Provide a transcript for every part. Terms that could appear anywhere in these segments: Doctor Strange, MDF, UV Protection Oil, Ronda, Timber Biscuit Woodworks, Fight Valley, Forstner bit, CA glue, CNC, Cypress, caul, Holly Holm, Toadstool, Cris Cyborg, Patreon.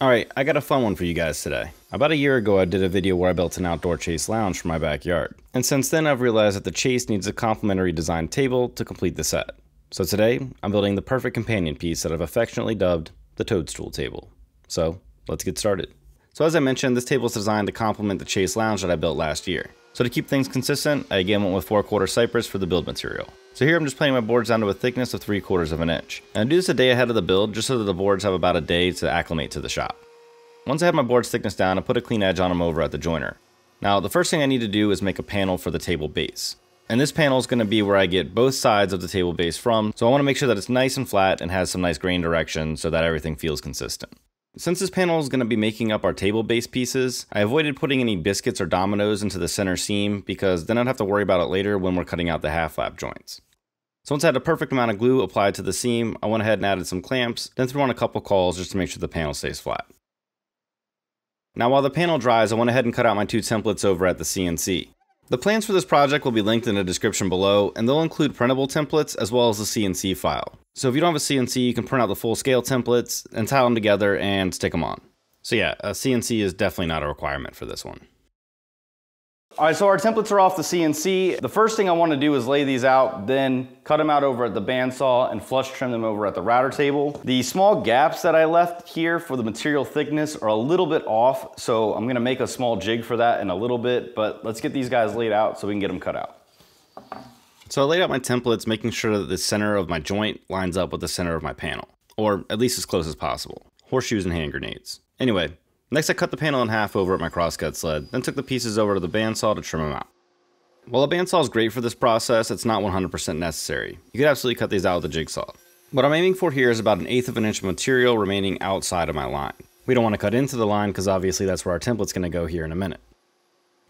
Alright, I got a fun one for you guys today. About a year ago I did a video where I built an outdoor chase lounge for my backyard, and since then I've realized that the chase needs a complementary design table to complete the set. So today I'm building the perfect companion piece that I've affectionately dubbed the Toadstool table. So let's get started. So as I mentioned, this table is designed to complement the chase lounge that I built last year. So to keep things consistent, I again went with 4/4 cypress for the build material. So here I'm just planning my boards down to a thickness of 3/4 of an inch. And I do this a day ahead of the build just so that the boards have about a day to acclimate to the shop. Once I have my board's thickness down, I put a clean edge on them over at the joiner. Now the first thing I need to do is make a panel for the table base. And this panel is going to be where I get both sides of the table base from, so I want to make sure that it's nice and flat and has some nice grain direction so that everything feels consistent. Since this panel is going to be making up our table base pieces, I avoided putting any biscuits or dominoes into the center seam because then I'd have to worry about it later when we're cutting out the half flap joints. So once I had a perfect amount of glue applied to the seam, I went ahead and added some clamps, then threw on a couple cauls just to make sure the panel stays flat. Now while the panel dries, I went ahead and cut out my two templates over at the CNC. The plans for this project will be linked in the description below, and they'll include printable templates as well as the CNC file. So if you don't have a CNC, you can print out the full scale templates and tie them together and stick them on. So yeah, a CNC is definitely not a requirement for this one. All right, so our templates are off the CNC. The first thing I want to do is lay these out, then cut them out over at the bandsaw and flush trim them over at the router table. The small gaps that I left here for the material thickness are a little bit off, so I'm going to make a small jig for that in a little bit, but let's get these guys laid out so we can get them cut out. So I laid out my templates, making sure that the center of my joint lines up with the center of my panel, or at least as close as possible. Horseshoes and hand grenades. Anyway. Next I cut the panel in half over at my crosscut sled, then took the pieces over to the bandsaw to trim them out. While a bandsaw is great for this process, it's not 100% necessary. You could absolutely cut these out with a jigsaw. What I'm aiming for here is about 1/8 of an inch of material remaining outside of my line. We don't want to cut into the line because obviously that's where our template's going to go here in a minute.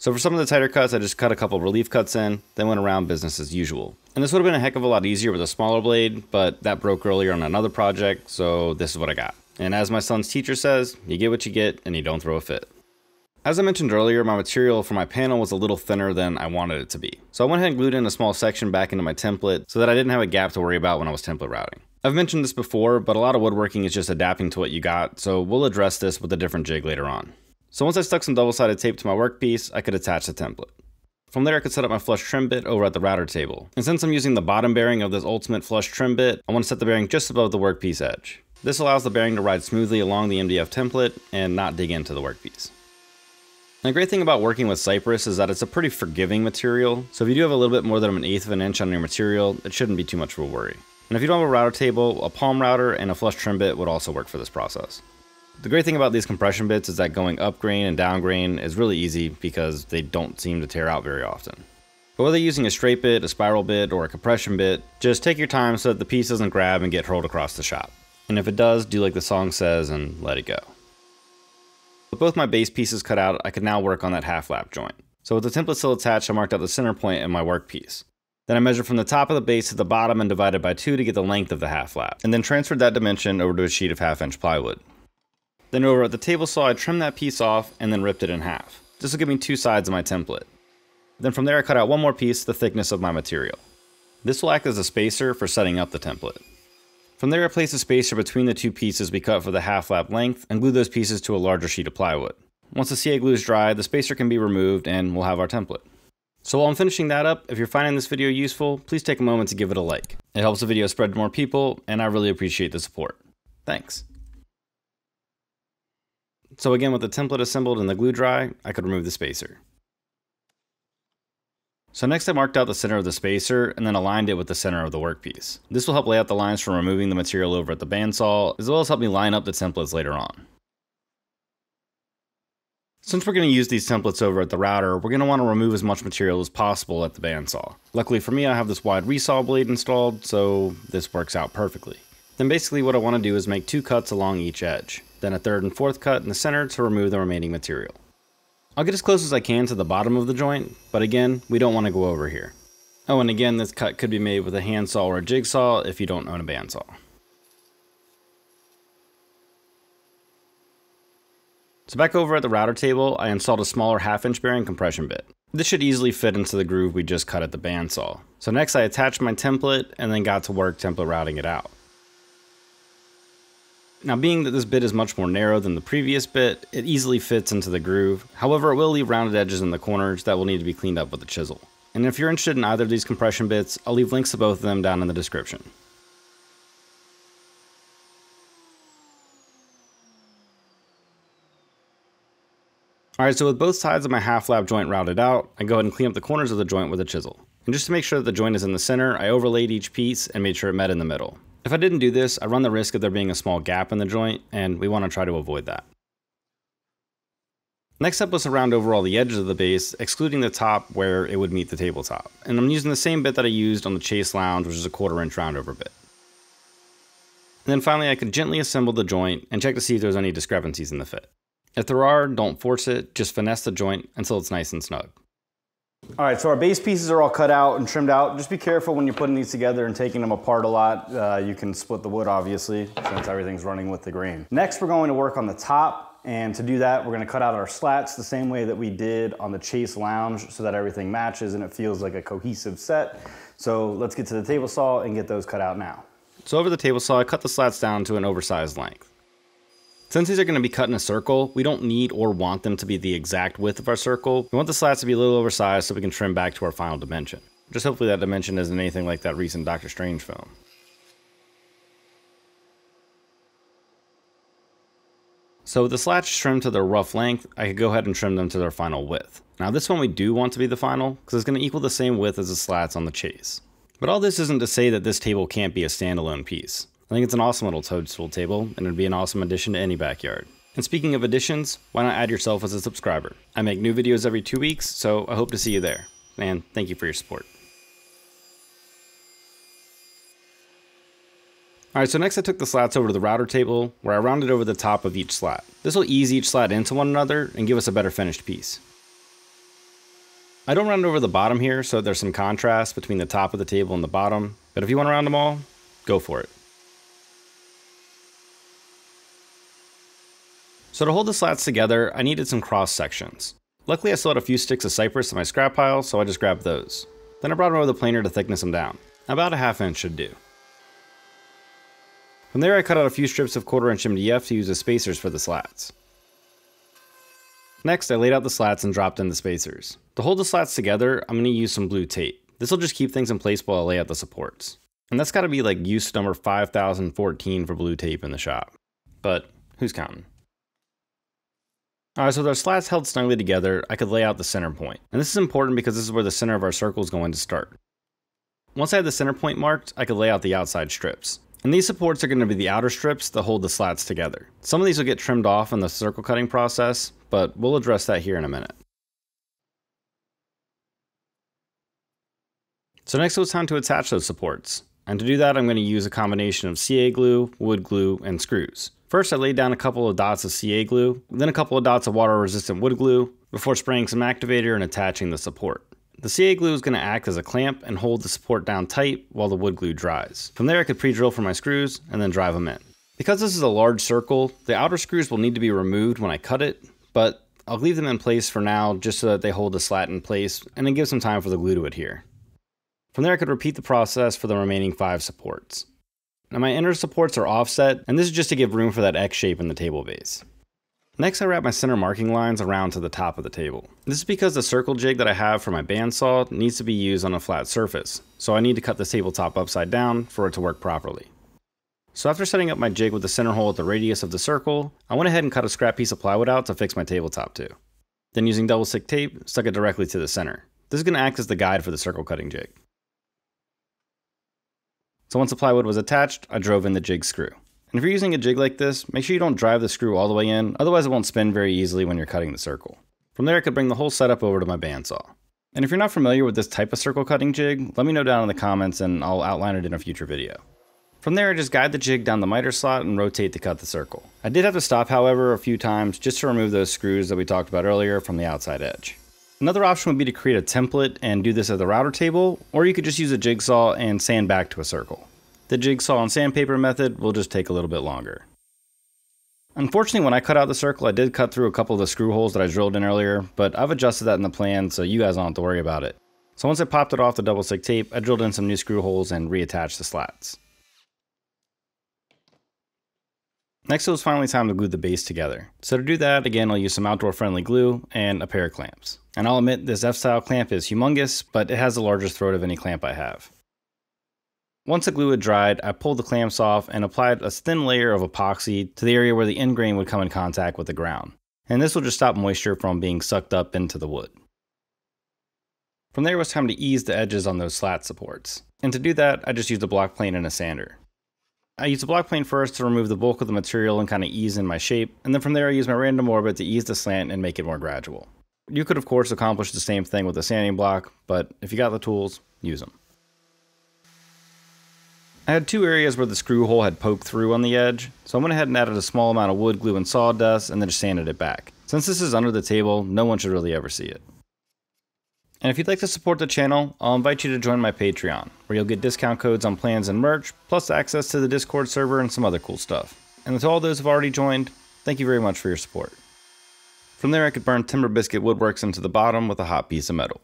So for some of the tighter cuts, I just cut a couple relief cuts in, then went around business as usual. And this would have been a heck of a lot easier with a smaller blade, but that broke earlier on another project, so this is what I got. And as my son's teacher says, you get what you get and you don't throw a fit. As I mentioned earlier, my material for my panel was a little thinner than I wanted it to be. So I went ahead and glued in a small section back into my template so that I didn't have a gap to worry about when I was template routing. I've mentioned this before, but a lot of woodworking is just adapting to what you got, so we'll address this with a different jig later on. So once I stuck some double-sided tape to my workpiece, I could attach the template. From there I could set up my flush trim bit over at the router table. And since I'm using the bottom bearing of this ultimate flush trim bit, I want to set the bearing just above the workpiece edge. This allows the bearing to ride smoothly along the MDF template and not dig into the workpiece. And the great thing about working with cypress is that it's a pretty forgiving material, so if you do have a little bit more than 1/8 of an inch on your material, it shouldn't be too much of a worry. And if you don't have a router table, a palm router and a flush trim bit would also work for this process. The great thing about these compression bits is that going up grain and down grain is really easy because they don't seem to tear out very often. But whether using a straight bit, a spiral bit, or a compression bit, just take your time so that the piece doesn't grab and get hurled across the shop. And if it does, do like the song says and let it go. With both my base pieces cut out, I can now work on that half lap joint. So with the template still attached, I marked out the center point in my workpiece. Then I measured from the top of the base to the bottom and divided by 2 to get the length of the half lap, and then transferred that dimension over to a sheet of 1/2 inch plywood. Then over at the table saw, I trimmed that piece off and then ripped it in half. This will give me 2 sides of my template. Then from there I cut out one more piece, the thickness of my material. This will act as a spacer for setting up the template. From there I place a spacer between the 2 pieces we cut for the half lap length and glue those pieces to a larger sheet of plywood. Once the CA glue is dry, the spacer can be removed and we'll have our template. So while I'm finishing that up, if you're finding this video useful, please take a moment to give it a like. It helps the video spread to more people and I really appreciate the support. Thanks. So again, with the template assembled and the glue dry, I could remove the spacer. So next I marked out the center of the spacer and then aligned it with the center of the workpiece. This will help lay out the lines for removing the material over at the bandsaw, as well as help me line up the templates later on. Since we're going to use these templates over at the router, we're going to want to remove as much material as possible at the bandsaw. Luckily for me, I have this wide resaw blade installed, so this works out perfectly. Then basically what I want to do is make 2 cuts along each edge, then a 3rd and 4th cut in the center to remove the remaining material. I'll get as close as I can to the bottom of the joint, but again, we don't want to go over here. Oh, and again, this cut could be made with a handsaw or a jigsaw if you don't own a bandsaw. So back over at the router table, I installed a smaller 1/2 inch bearing compression bit. This should easily fit into the groove we just cut at the bandsaw. So next I attached my template and then got to work template routing it out. Now, being that this bit is much more narrow than the previous bit, it easily fits into the groove. However, it will leave rounded edges in the corners that will need to be cleaned up with a chisel. And if you're interested in either of these compression bits, I'll leave links to both of them down in the description. Alright, so with both sides of my half lap joint routed out, I go ahead and clean up the corners of the joint with a chisel. And just to make sure that the joint is in the center, I overlaid each piece and made sure it met in the middle. If I didn't do this, I run the risk of there being a small gap in the joint, and we want to try to avoid that. Next up was to round over all the edges of the base, excluding the top where it would meet the tabletop. And I'm using the same bit that I used on the Chase Lounge, which is a 1/4 inch round over bit. And then finally, I could gently assemble the joint and check to see if there's any discrepancies in the fit. If there are, don't force it, just finesse the joint until it's nice and snug. All right, so our base pieces are all cut out and trimmed out. Just be careful when you're putting these together and taking them apart a lot. You can split the wood, obviously, since everything's running with the grain. Next, we're going to work on the top, and to do that, we're gonna cut out our slats the same way that we did on the Chase Lounge so that everything matches and it feels like a cohesive set. So let's get to the table saw and get those cut out now. So over the table saw, I cut the slats down to an oversized length. Since these are going to be cut in a circle, we don't need or want them to be the exact width of our circle. We want the slats to be a little oversized so we can trim back to our final dimension. Just hopefully that dimension isn't anything like that recent Doctor Strange film. So with the slats trimmed to their rough length, I could go ahead and trim them to their final width. Now this one we do want to be the final, because it's going to equal the same width as the slats on the Chase. But all this isn't to say that this table can't be a standalone piece. I think it's an awesome little Toadstool table, and it'd be an awesome addition to any backyard. And speaking of additions, why not add yourself as a subscriber? I make new videos every 2 weeks, so I hope to see you there. And thank you for your support. Alright, so next I took the slats over to the router table, where I rounded over the top of each slat. This will ease each slat into one another and give us a better finished piece. I don't round over the bottom here, so there's some contrast between the top of the table and the bottom, but if you want to round them all, go for it. So to hold the slats together, I needed some cross sections. Luckily I still had a few sticks of cypress in my scrap pile, so I just grabbed those. Then I brought them over the planer to thickness them down. About a 1/2 inch should do. From there I cut out a few strips of 1/4 inch MDF to use as spacers for the slats. Next I laid out the slats and dropped in the spacers. To hold the slats together, I'm going to use some blue tape. This will just keep things in place while I lay out the supports. And that's got to be like use number 5014 for blue tape in the shop. But who's counting? Alright, so with our slats held snugly together, I could lay out the center point. And this is important because this is where the center of our circle is going to start. Once I had the center point marked, I could lay out the outside strips. And these supports are going to be the outer strips that hold the slats together. Some of these will get trimmed off in the circle cutting process, but we'll address that here in a minute. So next it was time to attach those supports. And to do that, I'm going to use a combination of CA glue, wood glue, and screws. First, I laid down a couple of dots of CA glue, then a couple of dots of water-resistant wood glue, before spraying some activator and attaching the support. The CA glue is going to act as a clamp and hold the support down tight while the wood glue dries. From there, I could pre-drill for my screws and then drive them in. Because this is a large circle, the outer screws will need to be removed when I cut it, but I'll leave them in place for now just so that they hold the slat in place and then give some time for the glue to adhere. From there, I could repeat the process for the remaining 5 supports. Now my inner supports are offset, and this is just to give room for that X shape in the table base. Next I wrap my center marking lines around to the top of the table. This is because the circle jig that I have for my bandsaw needs to be used on a flat surface, so I need to cut this tabletop upside down for it to work properly. So after setting up my jig with the center hole at the radius of the circle, I went ahead and cut a scrap piece of plywood out to fix my tabletop to. Then using double stick tape, stuck it directly to the center. This is going to act as the guide for the circle cutting jig. So once the plywood was attached, I drove in the jig screw. And if you're using a jig like this, make sure you don't drive the screw all the way in, otherwise it won't spin very easily when you're cutting the circle. From there I could bring the whole setup over to my bandsaw. And if you're not familiar with this type of circle cutting jig, let me know down in the comments and I'll outline it in a future video. From there I just guide the jig down the miter slot and rotate to cut the circle. I did have to stop however a few times just to remove those screws that we talked about earlier from the outside edge. Another option would be to create a template and do this at the router table, or you could just use a jigsaw and sand back to a circle. The jigsaw and sandpaper method will just take a little bit longer. Unfortunately, when I cut out the circle, I did cut through a couple of the screw holes that I drilled in earlier, but I've adjusted that in the plan so you guys don't have to worry about it. So once I popped it off the double stick tape, I drilled in some new screw holes and reattached the slats. Next, it was finally time to glue the base together. So to do that, again, I'll use some outdoor-friendly glue and a pair of clamps. And I'll admit this F-style clamp is humongous, but it has the largest throat of any clamp I have. Once the glue had dried, I pulled the clamps off and applied a thin layer of epoxy to the area where the end grain would come in contact with the ground. And this will just stop moisture from being sucked up into the wood. From there, it was time to ease the edges on those slat supports. And to do that, I just used a block plane and a sander. I used a block plane first to remove the bulk of the material and kind of ease in my shape, and then from there I used my random orbit to ease the slant and make it more gradual. You could of course accomplish the same thing with a sanding block, but if you got the tools, use them. I had two areas where the screw hole had poked through on the edge, so I went ahead and added a small amount of wood glue and sawdust and then just sanded it back. Since this is under the table, no one should really ever see it. And if you'd like to support the channel, I'll invite you to join my Patreon, where you'll get discount codes on plans and merch, plus access to the Discord server and some other cool stuff. And to all those who've already joined, thank you very much for your support. From there I could burn Timber Biscuit Woodworks into the bottom with a hot piece of metal.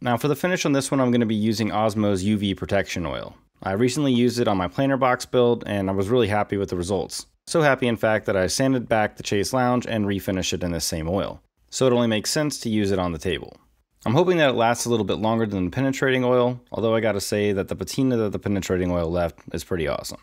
Now for the finish on this one, I'm going to be using Osmo's UV Protection Oil. I recently used it on my planer box build, and I was really happy with the results. So happy in fact that I sanded back the Chase Lounge and refinished it in this same oil. So it only makes sense to use it on the table. I'm hoping that it lasts a little bit longer than the penetrating oil, although I gotta say that the patina that the penetrating oil left is pretty awesome.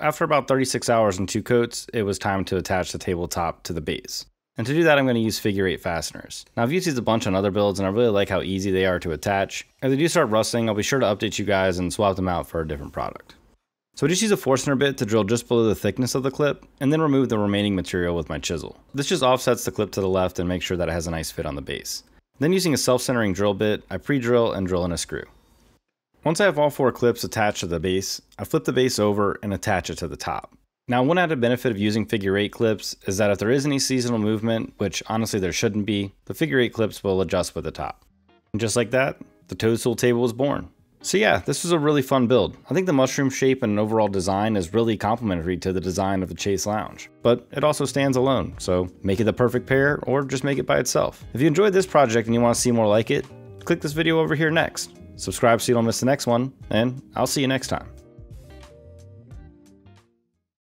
After about 36 hours and two coats, it was time to attach the tabletop to the base. And to do that, I'm going to use figure 8 fasteners. Now I've used these a bunch on other builds and I really like how easy they are to attach. If they do start rusting, I'll be sure to update you guys and swap them out for a different product. So I just use a Forstner bit to drill just below the thickness of the clip and then remove the remaining material with my chisel. This just offsets the clip to the left and makes sure that it has a nice fit on the base. Then using a self-centering drill bit, I pre-drill and drill in a screw. Once I have all four clips attached to the base, I flip the base over and attach it to the top. Now one added benefit of using figure 8 clips is that if there is any seasonal movement, which honestly there shouldn't be, the figure 8 clips will adjust with the top. And just like that, the Toadstool table was born. So yeah, this was a really fun build. I think the mushroom shape and overall design is really complementary to the design of the Chase Lounge, but it also stands alone, so make it the perfect pair or just make it by itself. If you enjoyed this project and you want to see more like it, click this video over here next. Subscribe so you don't miss the next one, and I'll see you next time.